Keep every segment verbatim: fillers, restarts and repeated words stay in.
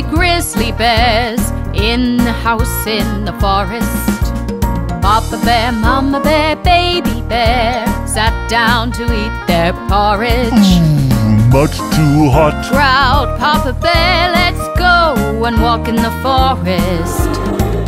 hungry grizzly bears in the house in the forest. Papa bear, mama bear, baby bear sat down to eat their porridge. Mm, much too hot, growled Papa bear, let's go and walk in the forest.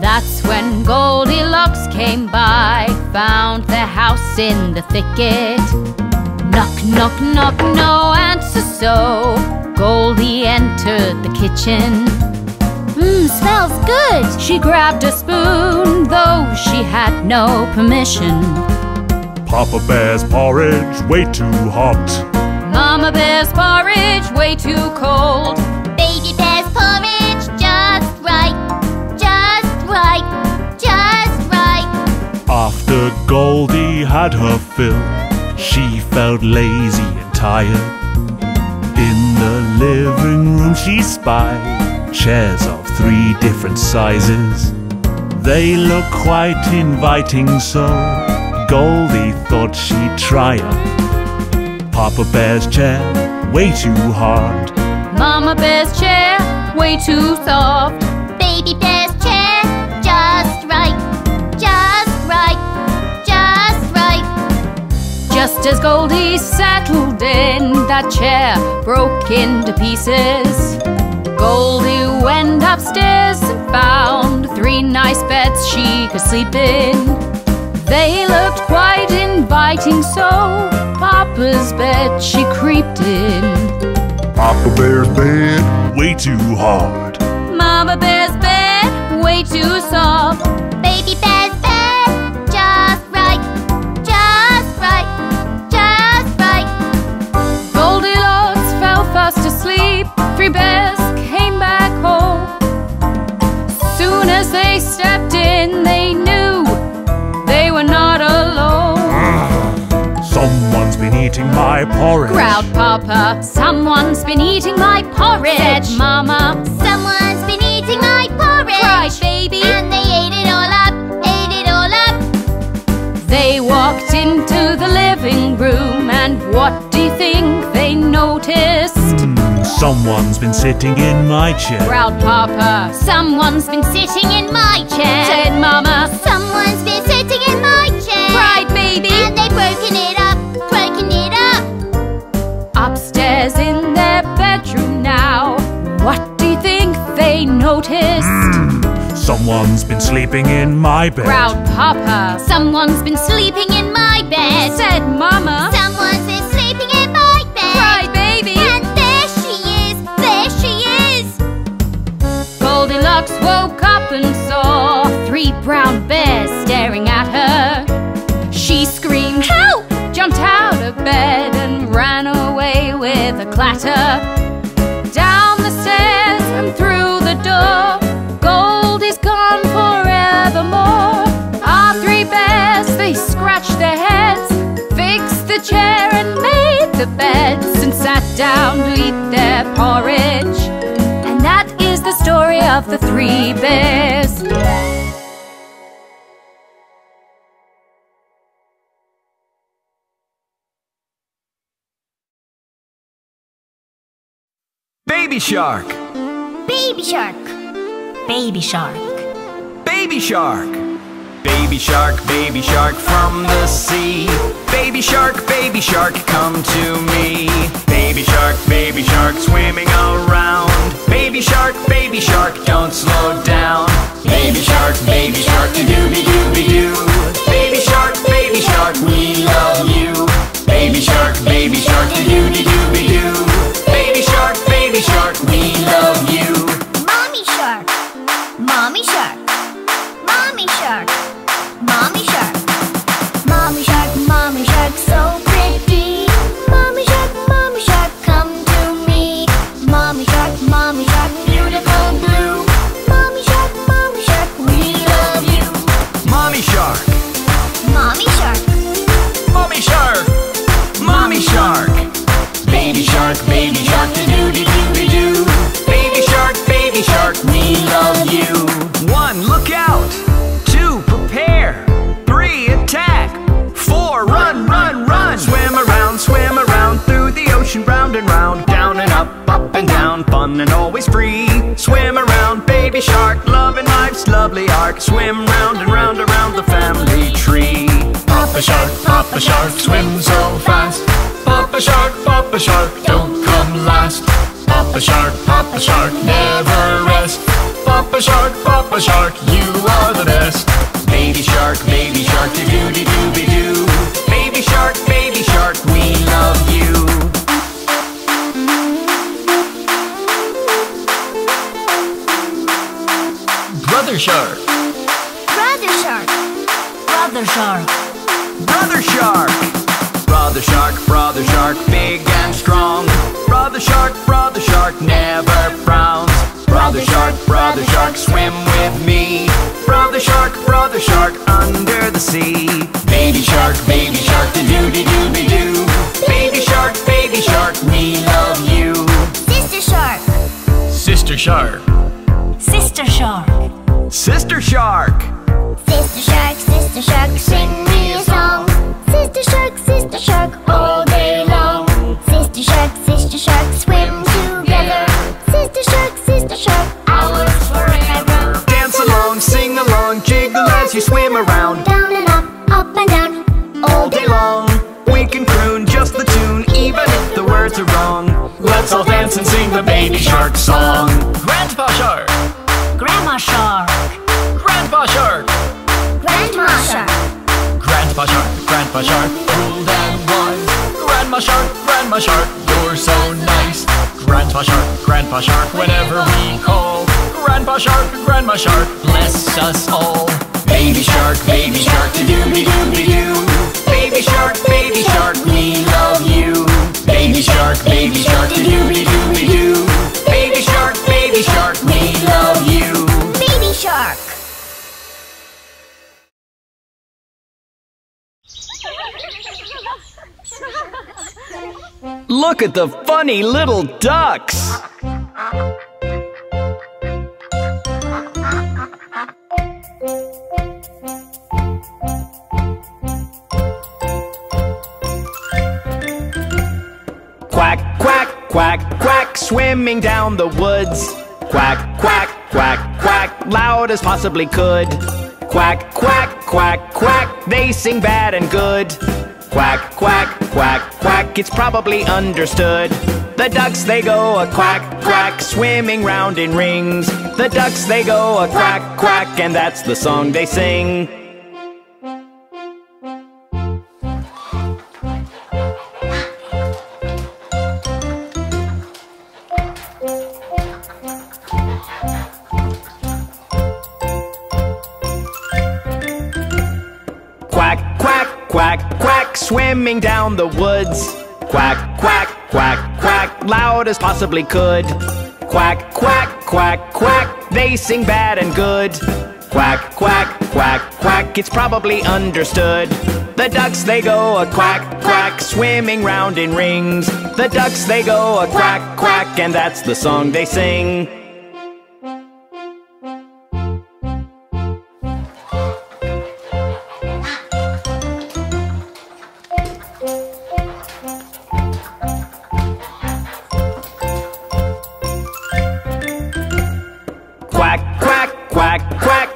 That's when Goldilocks came by, found their house in the thicket. Knock, knock, knock, no answer, so Goldie entered the kitchen. Mmm, smells good! She grabbed a spoon, though she had no permission. Papa bear's porridge, way too hot. Mama bear's porridge, way too cold. Baby bear's porridge, just right, just right, just right. After Goldie had her fill, she felt lazy and tired. In the living room she spied chairs of three different sizes. They look quite inviting, so Goldie thought she'd try 'em. Papa bear's chair, way too hard. Mama bear's chair, way too soft. Baby bear's chair, just right, just right, just right. Just as Goldie settled in, that chair broke into pieces. Goldie went upstairs and found three nice beds she could sleep in. They looked quite inviting, so Papa's bed she creeped in. Papa bear's bed, way too hard. Mama bear's bed, way too soft. Baby bear's bed, just right, just right, just right. Goldilocks fell fast asleep. Three bears came back home. Soon as they stepped in, they knew they were not alone. Someone's been eating my porridge, growled Papa. Someone's been eating my porridge, said Mama. Someone's been eating my porridge, cried Baby. And they ate it all up, ate it all up. They walked into the living room, and what do you think they noticed? Someone's been sitting in my chair, growled Papa. Someone's been sitting in my chair, said Mama. Someone's been sitting in my chair, cried Baby. And they've broken it up, broken it up. Upstairs in their bedroom now, what do you think they noticed? Mm, someone's been sleeping in my bed, growled Papa. Someone's been sleeping in my bed, said Mama. Someone's been sleeping in my bed, cried Baby. And Goldilocks woke up and saw three brown bears staring at her. She screamed, help! Jumped out of bed and ran away with a clatter. Down the stairs and through the door, Goldie's gone forevermore. Our three bears, they scratched their heads, fixed the chair and made the beds, and sat down to eat their porridge. The story of the three bears. Baby shark, baby shark, baby shark, baby shark, baby shark, baby shark from the sea. Baby shark, baby shark, come to me. Baby shark, baby shark, swimming around. Baby shark, baby shark, don't slow down. Baby shark, baby shark, doobie doobie doo. Baby shark, baby shark, we love you. Baby shark, baby shark, doobie doobie doo. Baby shark, baby shark, we love you. Mommy shark, mommy shark, mommy shark, mommy shark, mommy shark, mommy shark, so pretty. Mommy shark, mommy shark, come to me. Mommy shark, mommy shark, beautiful blue. Mommy shark, mommy shark, we love you. Mommy shark. shark, swim round and round around the family tree. Papa shark, Papa shark, swim so fast. Papa shark, Papa shark, don't come last. Papa shark, Papa shark, never rest. Papa shark, Papa shark, you are the best. Baby shark, baby shark, doo-doo-doo-doo-doo. Baby shark, baby shark, we love you. Brother shark, brother shark, brother shark, brother shark, brother shark, brother shark, big and strong. Brother shark, brother shark, never frowns. Brother shark, brother shark, swim with me. Brother shark, brother shark, under the sea. Baby shark, baby shark, doo doo doo doo doo. Baby shark, baby shark, we love you. Sister shark, sister shark, sister shark. Sister shark, sister shark, sister shark, sing me a song. Sister shark, sister shark, all day long. Sister shark, sister shark, swim together. Sister shark, sister shark, ours forever. Dance along, sing along, jiggle as you swim around. Down and up, up and down, all day long. Wink and croon, just the tune, even if the words are wrong. Let's all dance and sing the baby shark song. Grandpa shark, Grandma shark, Grandpa shark, Grandma shark, Grandpa shark, Grandpa shark, old and wise. Grandma shark, Grandma shark, you're so nice. Grandpa shark, Grandpa shark, whenever we call. Grandpa shark, Grandma shark, bless us all. Baby shark, baby shark, doo-doo-doo-doo-doo. Baby shark, baby shark, we love you. Baby shark, baby shark, doo-doo-doo-doo-doo. Baby shark, baby shark, we love you. Baby shark. Look at the funny little ducks. Quack, quack, quack, quack, swimming down the woods. Quack, quack, quack, quack, loud as possibly could. Quack, quack, quack, quack, they sing bad and good. Quack, quack, quack, quack, it's probably understood. The ducks, they go a quack, quack, swimming round in rings. The ducks, they go a quack, quack, and that's the song they sing. Swimming down the woods. Quack, quack, quack, quack, loud as possibly could. Quack, quack, quack, quack, they sing bad and good. Quack, quack, quack, quack, it's probably understood. The ducks, they go a quack, quack, swimming round in rings. The ducks, they go a quack, quack, and that's the song they sing.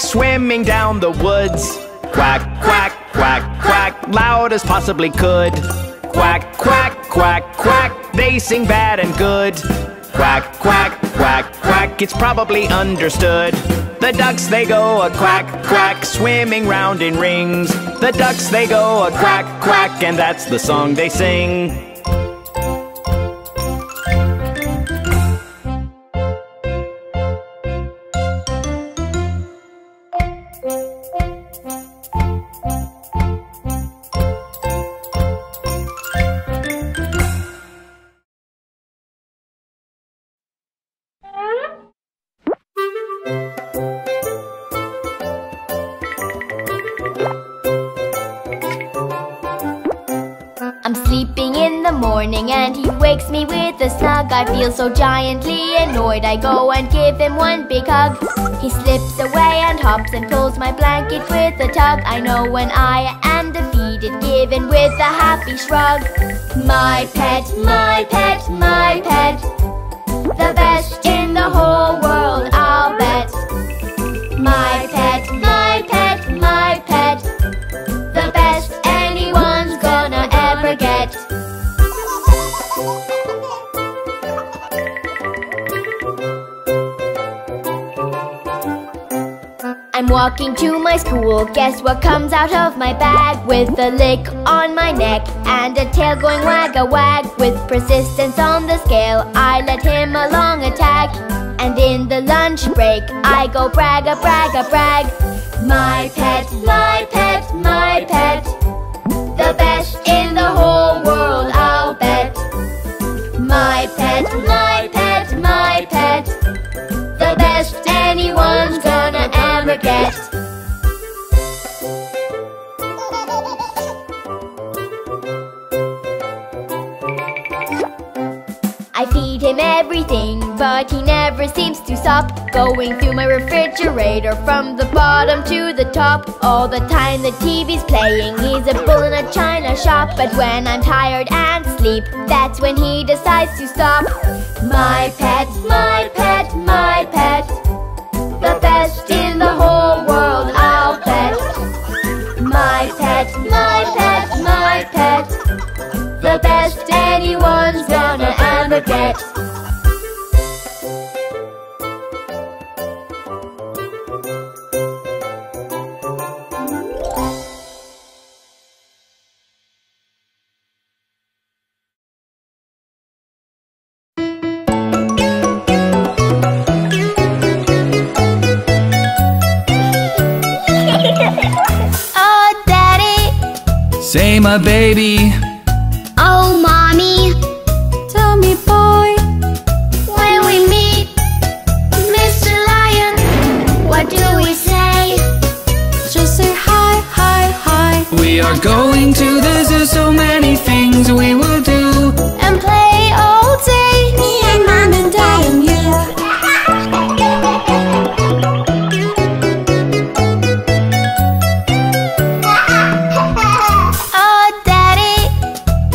Swimming down the woods. Quack, quack, quack, quack, loud as possibly could. Quack, quack, quack, quack, they sing bad and good. Quack, quack, quack, quack, it's probably understood. The ducks, they go a quack, quack, swimming round in rings. The ducks, they go a quack, quack, and that's the song they sing. And he wakes me with a snug. I feel so giantly annoyed. I go and give him one big hug. He slips away and hops and pulls my blanket with a tug. I know when I am defeated, given with a happy shrug. My pet, my pet, my pet, the best in the whole world, I'll bet. My pet, my I'm walking to my school. Guess what comes out of my bag? With a lick on my neck and a tail going wag-a-wag. With persistence on the scale, I let him along a tag. And in the lunch break, I go brag-a-brag-a-brag. My pet, my pet, my pet, the best in the whole world, I'll bet. My pet, my pet, my pet, the best anyone's gonna ever get. I feed him everything, but he never seems to stop. Going through my refrigerator from the bottom to the top. All the time the T V's playing, he's a bull in a china shop. But when I'm tired and sleep, that's when he decides to stop. My pet, my pet, my pet, the best in the whole world, I'll bet. My pet, my pet, my pet, the best anyone's gonna ever get. Say my baby. Oh mommy. Tell me boy, when we meet Mister Lion, what do we say? Just say hi, hi, hi. We are going to the zoo, so many things we will do. And play all day, me and mom and dad and you.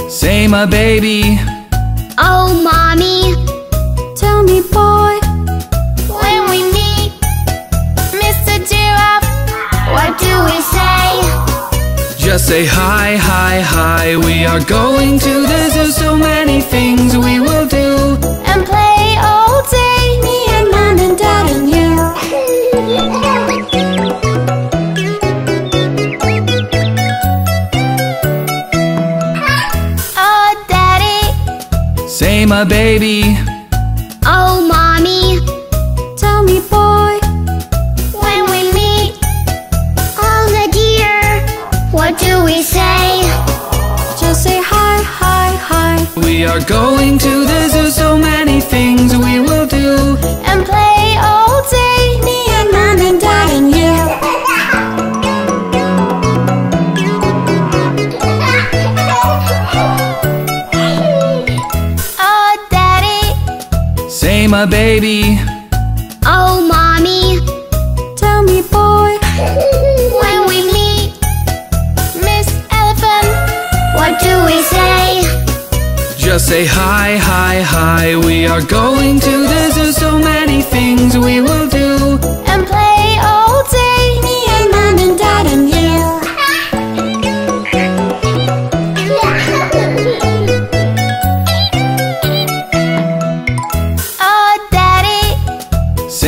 Say my baby. Oh mommy. Tell me boy, when we meet Mister Giraffe, what do we say? Just say hi, hi, hi. We are going to the zoo, so many things we will do. And play all day, me and mom and dad and you. Say my baby. Oh mommy. Tell me boy, when we meet all the deer, what do we say? Just say hi, hi, hi. We are going to the zoo, so many things we will do. And play all day, me and mom and dad and you. Say my baby. Oh mommy. Tell me boy, when we meet Miss Elephant, what do we say? Just say hi, hi, hi. We are going to the zoo, so many things we will do. And play all day, me and mom and dad and you.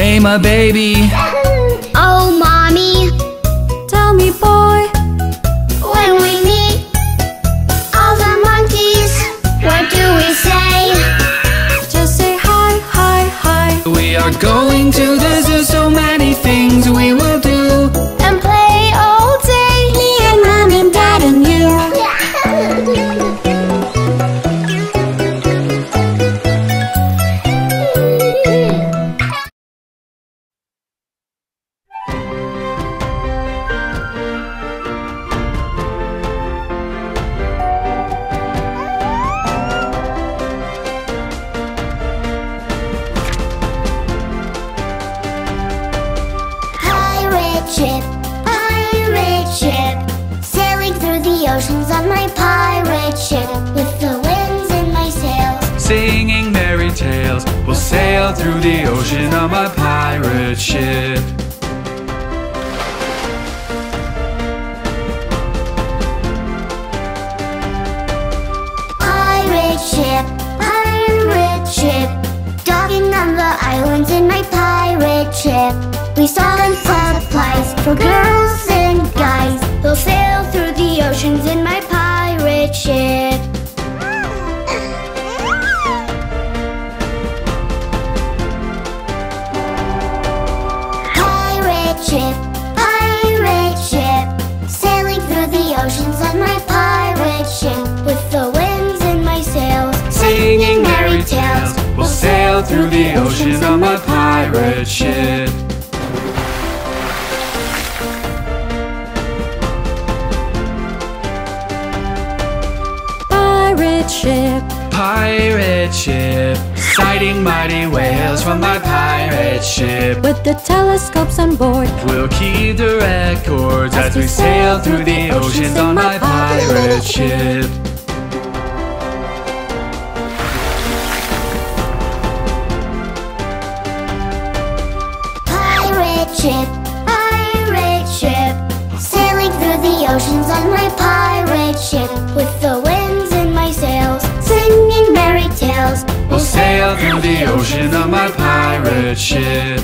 Say my baby. Oh mommy. Tell me boy, when we meet all the monkeys, what do we say? Just say hi, hi, hi. We are going to the zoo, so many things we will do. And play all day, me and mom and dad and you. Through the ocean on my pirate ship. Pirate ship, pirate ship, dogging on the islands in my pirate ship. We saw and clubbed supplies for girls and guys who'll sail through the oceans in my pirate ship. Pirate ship, pirate ship, sailing through the oceans on my pirate ship. With the winds in my sails, singing merry tales, we'll sail through the oceans on my pirate ship. Ship. Pirate ship, sighting mighty whales from my pirate ship. With the telescopes on board, we'll keep the records as, as we sail through the oceans on my pirate ship. Pirate ship, pirate ship, sailing through the oceans on my pirate ship. With the we'll sail through the ocean on my pirate ship.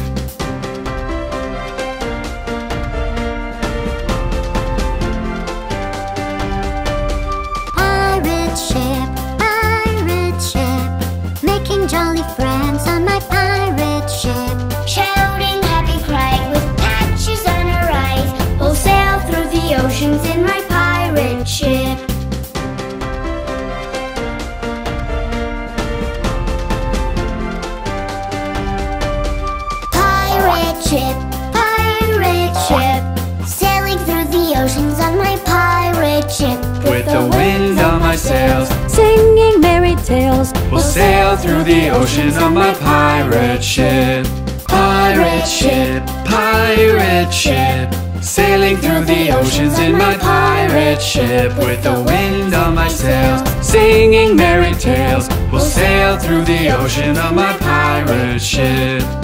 Pirate ship, pirate ship, making jolly friends on my pirate ship. Shouting happy cries with patches on our eyes, we'll sail through the oceans in my pirate ship. Ship, pirate ship, sailing through the oceans on my pirate ship. With the wind on my sails, singing merry tales, we'll sail through the oceans on my pirate ship. Pirate ship, pirate ship, sailing through the oceans in my pirate ship. With the wind on my sails, singing merry tales, we'll sail through the ocean on my pirate ship.